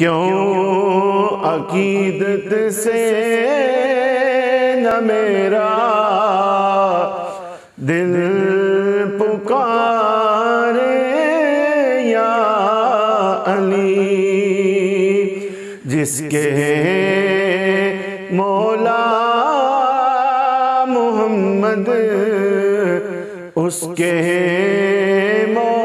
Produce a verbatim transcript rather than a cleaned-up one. क्यों अकीदत से न मेरा दिल पुकारे या अली, जिसके मौला मोहम्मद उसके मौला